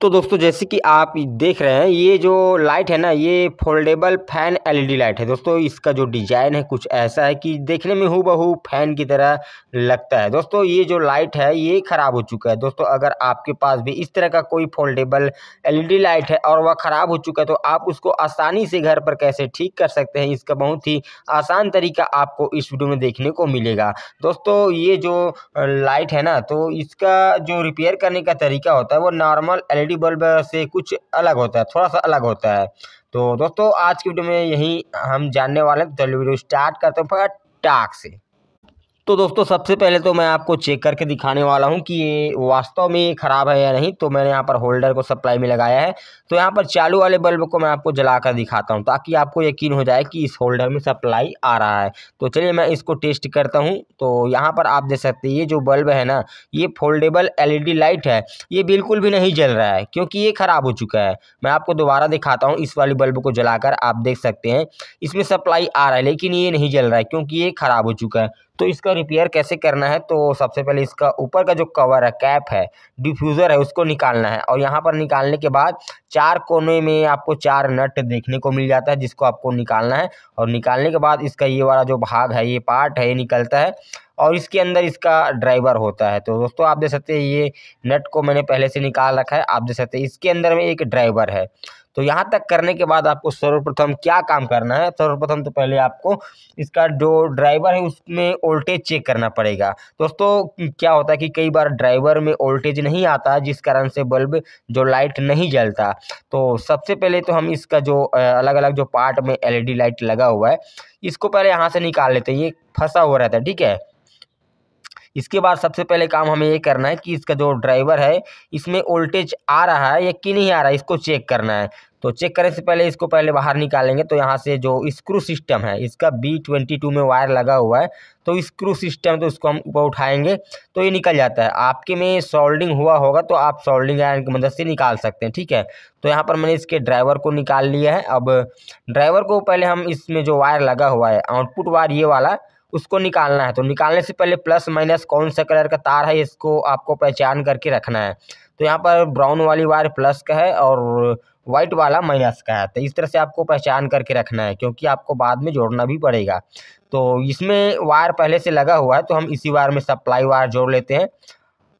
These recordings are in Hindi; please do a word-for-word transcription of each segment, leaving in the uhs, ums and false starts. तो दोस्तों जैसे कि आप देख रहे हैं ये जो लाइट है ना, ये फोल्डेबल फैन एलईडी लाइट है दोस्तों। इसका जो डिज़ाइन है कुछ ऐसा है कि देखने में हूबहू फैन की तरह लगता है दोस्तों। ये जो लाइट है ये ख़राब हो चुका है दोस्तों। अगर आपके पास भी इस तरह का कोई फोल्डेबल एलईडी लाइट है और वह ख़राब हो चुका है तो आप उसको आसानी से घर पर कैसे ठीक कर सकते हैं, इसका बहुत ही आसान तरीका आपको इस वीडियो में देखने को मिलेगा दोस्तों। ये जो लाइट है ना, तो इसका जो रिपेयर करने का तरीका होता है वो नॉर्मल एल बल्ब से कुछ अलग होता है, थोड़ा सा अलग होता है। तो दोस्तों आज की वीडियो में यही हम जानने वाले हैं। चलिए वीडियो स्टार्ट करते हैं फटाक से। तो दोस्तों सबसे पहले तो मैं आपको चेक करके दिखाने वाला हूं कि ये वास्तव में ख़राब है या नहीं। तो मैंने यहां पर होल्डर को सप्लाई में लगाया है, तो यहां पर चालू वाले बल्ब को मैं आपको जला कर दिखाता हूं ताकि आपको यकीन हो जाए कि इस होल्डर में सप्लाई आ रहा है। तो चलिए मैं इसको टेस्ट करता हूं। तो यहां पर आप देख सकते हैं ये जो बल्ब है ना, ये foldable L E D light है, ये बिल्कुल भी नहीं जल रहा है क्योंकि ये ख़राब हो चुका है। मैं आपको दोबारा दिखाता हूँ, इस वाली बल्ब को जला कर आप देख सकते हैं इसमें सप्लाई आ रहा है लेकिन ये नहीं जल रहा है क्योंकि ये ख़राब हो चुका है। तो इसका रिपेयर कैसे करना है, तो सबसे पहले इसका ऊपर का जो कवर है, कैप है, डिफ्यूज़र है, उसको निकालना है। और यहाँ पर निकालने के बाद चार कोने में आपको चार नट देखने को मिल जाता है जिसको आपको निकालना है। और निकालने के बाद इसका ये वाला जो भाग है, ये पार्ट है, ये निकलता है और इसके अंदर इसका ड्राइवर होता है। तो दोस्तों आप देख सकते हैं ये नट को मैंने पहले से निकाल रखा है, आप देख सकते हैं इसके अंदर में एक ड्राइवर है। तो यहाँ तक करने के बाद आपको सर्वप्रथम क्या काम करना है, सर्वप्रथम तो पहले आपको इसका जो ड्राइवर है उसमें वोल्टेज चेक करना पड़ेगा। दोस्तों क्या होता है कि कई बार ड्राइवर में वोल्टेज नहीं आता जिस कारण से बल्ब जो लाइट नहीं जलता। तो सबसे पहले तो हम इसका जो अलग अलग जो पार्ट में एल ई डी लाइट लगा हुआ है इसको पहले यहाँ से निकाल लेते हैं, ये फंसा हुआ रहता है, ठीक है। इसके बाद सबसे पहले काम हमें ये करना है कि इसका जो ड्राइवर है इसमें वोल्टेज आ रहा है या कि नहीं आ रहा है, इसको चेक करना है। तो चेक करने से पहले इसको पहले बाहर निकालेंगे। तो यहाँ से जो स्क्रू सिस्टम है इसका बी ट्वेंटी टू में वायर लगा हुआ है, तो स्क्रू सिस्टम तो इसको हम ऊपर उठाएंगे तो ये निकल जाता है। आपके में सोल्डिंग हुआ होगा तो आप सोल्डिंग आयरन की मदद से निकाल सकते हैं, ठीक है। तो यहाँ पर मैंने इसके ड्राइवर को निकाल लिया है। अब ड्राइवर को पहले हम इसमें जो वायर लगा हुआ है आउटपुट वायर ये वाला उसको निकालना है। तो निकालने से पहले प्लस माइनस कौन सा कलर का तार है इसको आपको पहचान करके रखना है। तो यहाँ पर ब्राउन वाली वायर प्लस का है और वाइट वाला माइनस का है। तो इस तरह से आपको पहचान करके रखना है क्योंकि आपको बाद में जोड़ना भी पड़ेगा। तो इसमें वायर पहले से लगा हुआ है तो हम इसी वायर में सप्लाई वायर जोड़ लेते हैं।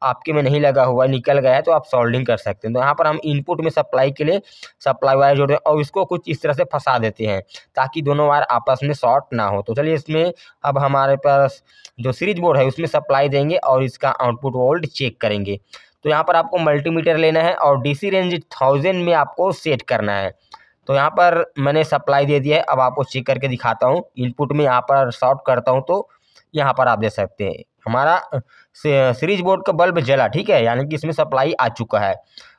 आपके में नहीं लगा हुआ निकल गया है तो आप सोल्डिंग कर सकते हैं। तो यहाँ पर हम इनपुट में सप्लाई के लिए सप्लाई वायर जोड़ रहे हैं और इसको कुछ इस तरह से फंसा देते हैं ताकि दोनों वायर आपस में शॉर्ट ना हो। तो चलिए इसमें अब हमारे पास जो सीरीज बोर्ड है उसमें सप्लाई देंगे और इसका आउटपुट वोल्ट चेक करेंगे। तो यहाँ पर आपको मल्टीमीटर लेना है और डी सी रेंज थाउजेंड में आपको सेट करना है। तो यहाँ पर मैंने सप्लाई दे दिया है, अब आपको चेक करके दिखाता हूँ। इनपुट में यहाँ पर शॉर्ट करता हूँ तो यहाँ पर आप देख सकते हैं हमारा सीरीज बोर्ड का बल्ब जला, ठीक है, यानी कि इसमें सप्लाई आ चुका है।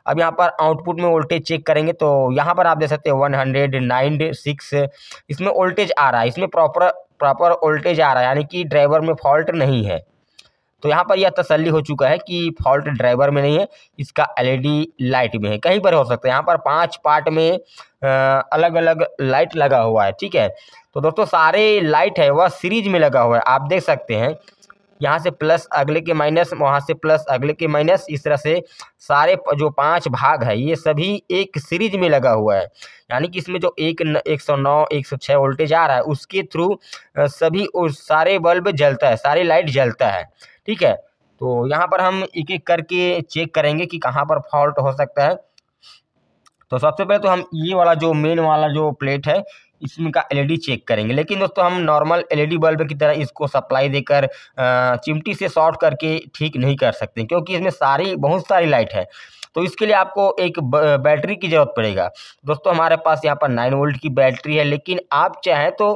अब यहाँ पर आउटपुट में वोल्टेज चेक करेंगे तो यहाँ पर आप देख सकते हैं वन हंड्रेड नाइन सिक्स इसमें वोल्टेज आ रहा है, इसमें प्रॉपर प्रॉपर वोल्टेज आ रहा है यानी कि ड्राइवर में फॉल्ट नहीं है। तो यहाँ पर यह तसल्ली हो चुका है कि फॉल्ट ड्राइवर में नहीं है, इसका एलईडी लाइट में है। कहीं पर हो सकता है, यहाँ पर पांच पार्ट में अलग अलग लाइट लगा हुआ है, ठीक है। तो दोस्तों सारे लाइट है वह सीरीज में लगा हुआ है, आप देख सकते हैं यहाँ से प्लस अगले के माइनस, वहाँ से प्लस अगले के माइनस, इस तरह से सारे जो पांच भाग है ये सभी एक सीरीज में लगा हुआ है। यानी कि इसमें जो एक एक सौ नौ एक सौ छः वोल्टेज आ रहा है उसके थ्रू सभी उस सारे बल्ब जलता है, सारी लाइट जलता है, ठीक है। तो यहाँ पर हम एक एक करके चेक करेंगे कि कहाँ पर फॉल्ट हो सकता है। तो सबसे पहले तो हम ये वाला जो मेन वाला जो प्लेट है इसमें का एलईडी चेक करेंगे। लेकिन दोस्तों हम नॉर्मल एलईडी बल्ब की तरह इसको सप्लाई देकर चिमटी से शॉर्ट करके ठीक नहीं कर सकते क्योंकि इसमें सारी बहुत सारी लाइट है। तो इसके लिए आपको एक बैटरी की ज़रूरत पड़ेगा। दोस्तों हमारे पास यहाँ पर नाइन वोल्ट की बैटरी है, लेकिन आप चाहें तो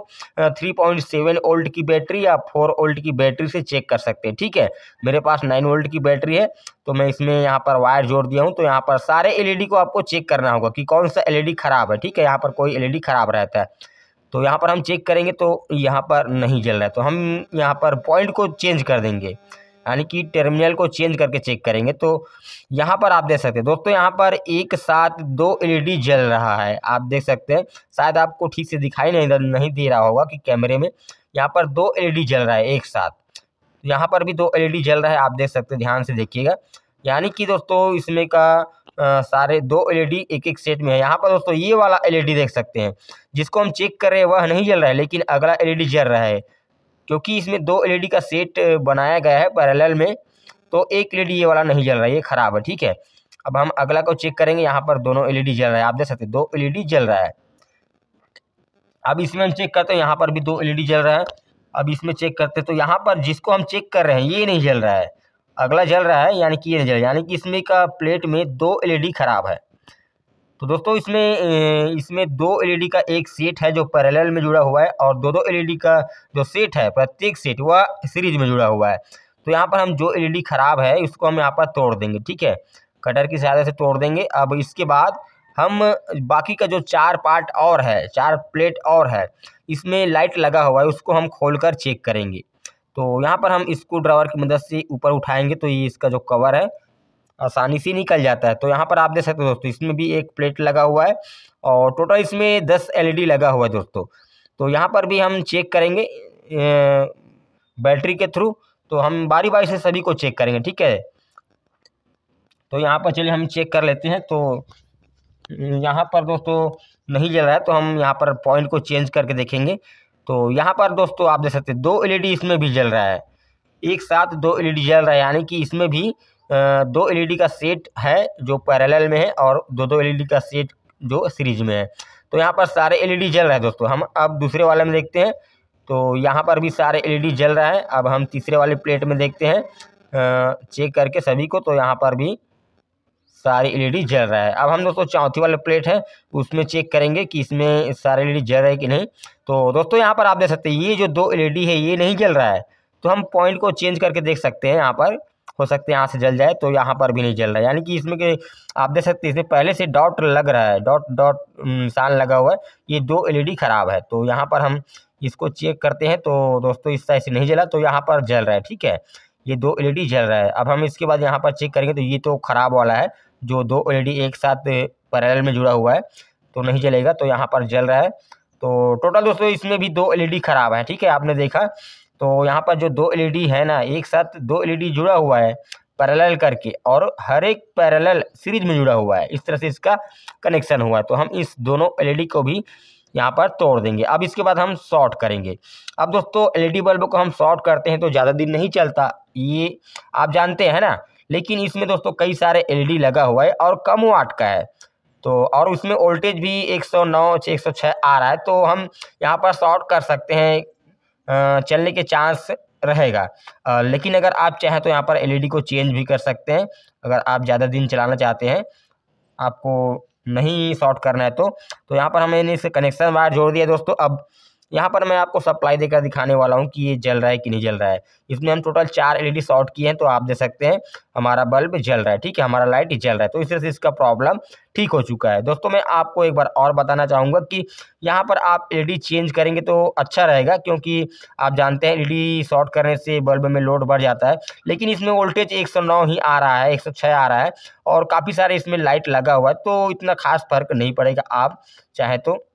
थ्री पॉइंट सेवन वोल्ट की बैटरी या फोर वोल्ट की बैटरी से चेक कर सकते हैं, ठीक है। मेरे पास नाइन वोल्ट की बैटरी है तो मैं इसमें यहाँ पर वायर जोड़ दिया हूँ। तो यहाँ पर सारे एलईडी को आपको चेक करना होगा कि कौन सा एलईडी ख़राब है, ठीक है। यहाँ पर कोई एलईडी ख़राब रहता है तो यहाँ पर हम चेक करेंगे तो यहाँ पर नहीं जल रहा है। तो हम यहाँ पर पॉइंट को चेंज कर देंगे यानी कि टर्मिनल को चेंज करके चेक करेंगे। तो यहाँ पर आप देख सकते हैं दोस्तों यहाँ पर एक साथ दो एलईडी जल रहा है, आप देख सकते हैं। शायद आपको ठीक से दिखाई नहीं नहीं दे रहा होगा कि कैमरे में यहाँ पर दो एलईडी जल रहा है एक साथ। यहाँ पर भी दो एलईडी जल रहा है, आप देख सकते हैं, ध्यान से देखिएगा। यानी कि दोस्तों इसमें का आ, सारे दो एलईडी एक एक सेट में है। यहाँ पर दोस्तों ये वाला एलईडी देख सकते हैं, जिसको हम चेक कर रहे हैं वह नहीं जल रहा है, लेकिन अगला एलईडी जल रहा है क्योंकि इसमें दो एलईडी का सेट बनाया गया है पैरेलल में, तो एक एलईडी ये वाला नहीं जल रहा है, ये खराब है। ठीक है, अब हम अगला को चेक करेंगे। यहाँ पर दोनों एलईडी जल रहा है, आप देख सकते हैं दो एलईडी जल रहा है। अब इसमें हम चेक करते हैं, यहाँ पर भी दो एलईडी जल रहा है। अब इसमें चेक करते हैं तो यहाँ पर जिसको हम चेक कर रहे हैं ये नहीं जल रहा है, अगला जल रहा है, यानी कि ये नहीं जल रहा है, यानी कि इसमें का प्लेट में दो एलईडी खराब है। तो दोस्तों इसमें इसमें दो एलईडी का एक सेट है जो पैरेलल में जुड़ा हुआ है, और दो दो एलईडी का जो सेट है प्रत्येक सेट वह सीरीज में जुड़ा हुआ है। तो यहाँ पर हम जो एलईडी खराब है इसको हम यहाँ पर तोड़ देंगे, ठीक है, कटर की सहायता से तोड़ देंगे। अब इसके बाद हम बाकी का जो चार पार्ट और है, चार प्लेट और है, इसमें लाइट लगा हुआ है, उसको हम खोलकर चेक करेंगे। तो यहाँ पर हम इसको ड्राइवर की मदद से ऊपर उठाएंगे तो ये इसका जो कवर है आसानी से निकल जाता है। तो यहाँ पर आप देख सकते हो दोस्तों इसमें भी एक प्लेट लगा हुआ है, और टोटल इसमें दस एलईडी लगा हुआ है दोस्तों। तो यहाँ पर भी हम चेक करेंगे बैटरी के थ्रू, तो हम बारी बारी से सभी को चेक करेंगे, ठीक है। तो यहाँ पर चलिए हम चेक कर लेते हैं। तो यहाँ पर दोस्तों नहीं जल रहा है, तो हम यहाँ पर पॉइंट को चेंज करके देखेंगे। तो यहाँ पर दोस्तों आप देख सकते हैं दो एलईडी इसमें भी जल रहा है, एक साथ दो एलईडी जल रहा है, यानी कि इसमें भी दो एलईडी का सेट है जो पैरेलल में है, और दो दो एलईडी का सेट जो सीरीज में है। तो यहाँ पर सारे एलईडी जल रहा है दोस्तों। हम अब दूसरे वाले में देखते हैं, तो यहाँ पर भी सारे एलईडी जल रहा है। अब हम तीसरे वाले प्लेट में देखते हैं चेक करके सभी को, तो यहाँ पर भी सारे एलईडी जल रहा है। अब हम दोस्तों चौथी वाला प्लेट है उसमें चेक करेंगे कि इसमें सारे एलईडी जल रहे हैं कि नहीं। तो दोस्तों यहाँ पर आप देख सकते हैं ये जो दो एलईडी है ये नहीं जल रहा है, तो हम पॉइंट को चेंज करके देख सकते हैं, यहाँ पर हो सकते हैं यहाँ से जल जाए। तो यहाँ पर भी नहीं जल रहा है, यानी कि इसमें के आप देख सकते हैं इसमें पहले से डॉट लग रहा है, डॉट डॉट निशान लगा हुआ है, ये दो एलईडी खराब है। तो यहाँ पर हम इसको चेक करते हैं, तो दोस्तों इस साइड से नहीं जला, तो यहाँ पर जल रहा है, ठीक है, ये दो एलईडी जल रहा है। अब हम इसके बाद यहाँ पर चेक करेंगे, तो ये तो ख़राब वाला है जो दो एलईडी एक साथ पैरेलल में जुड़ा हुआ है, तो नहीं जलेगा, तो यहाँ पर जल रहा है। तो टोटल दोस्तों इसमें भी दो एलईडी खराब है, ठीक है, आपने देखा। तो यहाँ पर जो दो एलईडी है ना, एक साथ दो एलईडी जुड़ा हुआ है पैरेलल करके, और हर एक पैरेलल सीरीज में जुड़ा हुआ है, इस तरह से इसका कनेक्शन हुआ है। तो हम इस दोनों एलईडी को भी यहाँ पर तोड़ देंगे। अब इसके बाद हम शॉर्ट करेंगे। अब दोस्तों एलईडी बल्ब को हम शॉर्ट करते हैं तो ज़्यादा दिन नहीं चलता, ये आप जानते हैं ना, लेकिन इसमें दोस्तों कई सारे एलईडी लगा हुआ है और कम वाट का है, तो और उसमें वोल्टेज भी एक सौ नौ एक सौ छह आ रहा है, तो हम यहाँ पर शॉर्ट कर सकते हैं, चलने के चांस रहेगा। लेकिन अगर आप चाहें तो यहाँ पर एलईडी को चेंज भी कर सकते हैं, अगर आप ज़्यादा दिन चलाना चाहते हैं, आपको नहीं शॉर्ट करना है तो। तो यहाँ पर हमने इसे कनेक्शन वायर जोड़ दिया दोस्तों। अब यहाँ पर मैं आपको सप्लाई देकर दिखाने वाला हूँ कि ये जल रहा है कि नहीं जल रहा है। इसमें हम टोटल चार एलईडी शॉर्ट किए हैं, तो आप देख सकते हैं हमारा बल्ब जल रहा है, ठीक है, हमारा लाइट जल रहा है। तो इस तरह से इसका प्रॉब्लम ठीक हो चुका है। दोस्तों मैं आपको एक बार और बताना चाहूँगा कि यहाँ पर आप एलईडी चेंज करेंगे तो अच्छा रहेगा, क्योंकि आप जानते हैं एलईडी शॉर्ट करने से बल्ब में लोड बढ़ जाता है, लेकिन इसमें वोल्टेज एक सौ नौ ही आ रहा है, एक सौ छः आ रहा है, और काफ़ी सारे इसमें लाइट लगा हुआ है, तो इतना खास फर्क नहीं पड़ेगा। आप चाहें तो